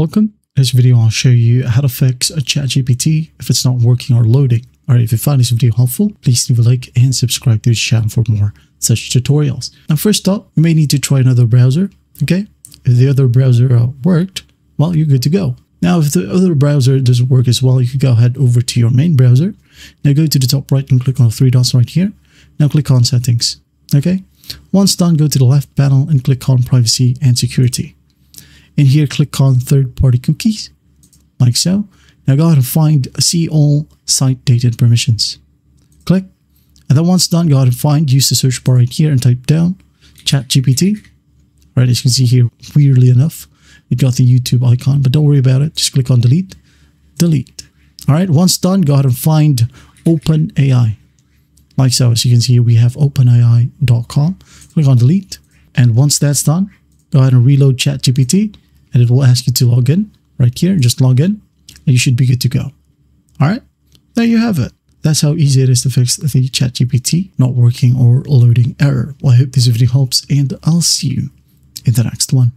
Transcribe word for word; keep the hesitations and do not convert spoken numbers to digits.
Welcome. In this video, I'll show you how to fix a ChatGPT if it's not working or loading. Alright, if you found this video helpful, please leave a like and subscribe to the channel for more such tutorials. Now, first up, you may need to try another browser. Okay, if the other browser uh, worked, well, you're good to go. Now, if the other browser doesn't work as well, you can go ahead over to your main browser. Now, go to the top right and click on the three dots right here. Now, click on Settings. Okay, once done, go to the left panel and click on Privacy and Security. In here, click on third-party cookies, like so. Now go ahead and find see all site data and permissions. Click, and then once done, go ahead and find, use the search bar right here and type down ChatGPT. Right, as you can see here, weirdly enough, it got the YouTube icon, but don't worry about it. Just click on delete, delete. All right, once done, go ahead and find OpenAI, like so. As you can see here, we have open A I dot com. Click on delete, and once that's done, go ahead and reload ChatGPT, and it will ask you to log in right here. Just log in, and you should be good to go. All right, there you have it. That's how easy it is to fix the ChatGPT not working or loading error. Well, I hope this video helps, and I'll see you in the next one.